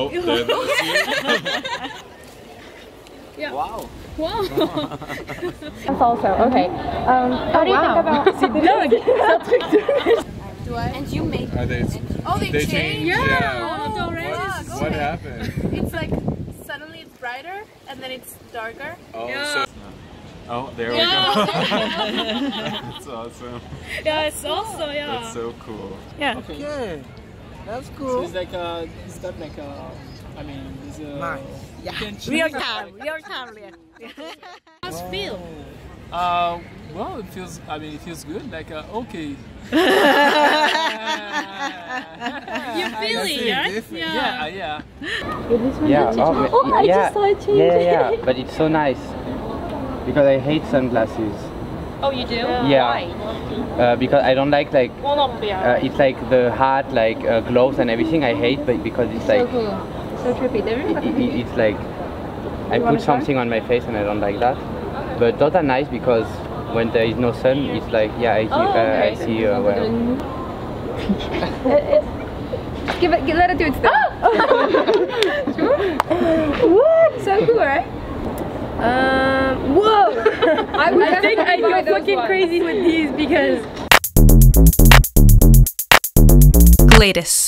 Oh, there that's you. Yeah. Wow. Wow. That's also okay. How do you think about? And you make. Oh, they change. Yeah. Oh, already. What happened? It's like suddenly it's brighter and then it's darker. Oh, yeah. So, oh there we go. That's awesome. Yeah, it's awesome. Yeah. That's so cool. Yeah. Okay. Okay. That's cool. So it's like a. It's got like a. I mean, it's a. Nice. Yeah. Real time. Yeah. How's it feel? Well, it feels. I mean, it feels good. Like okay. You feel it, yes? Yeah. Yeah. Yeah. Oh, I just saw it change. Yeah. But it's so nice because I hate sunglasses. Oh, you do? Yeah. Why? Because I don't like it's like the hat, like gloves and everything. I hate, but because it's like so cool, so trippy. It's like I put something on my face and I don't like that. But those are nice because when there is no sun, it's like, yeah, I see well. Let it do its thing. Oh! Sure. What? So cool, right? Whoa! I think I go fucking crazy with these because... GLATUS.